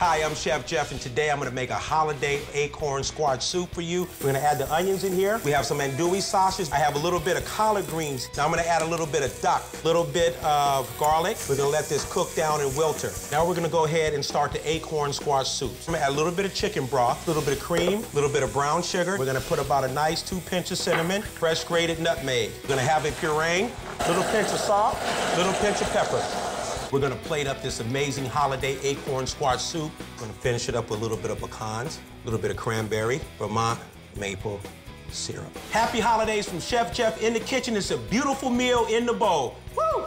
Hi, I'm Chef Jeff, and today I'm gonna make a holiday acorn squash soup for you. We're gonna add the onions in here. We have some andouille sausage. I have a little bit of collard greens. Now I'm gonna add a little bit of duck, a little bit of garlic. We're gonna let this cook down and wilter. Now we're gonna go ahead and start the acorn squash soup. I'm gonna add a little bit of chicken broth, a little bit of cream, a little bit of brown sugar. We're gonna put about a nice 2 pinches of cinnamon, fresh grated nutmeg. We're gonna have it pureeing, a little pinch of salt, a little pinch of pepper. We're gonna plate up this amazing holiday acorn squash soup. We're gonna finish it up with a little bit of pecans, a little bit of cranberry, Vermont maple syrup. Happy holidays from Chef Jeff in the kitchen. It's a beautiful meal in the bowl. Woo!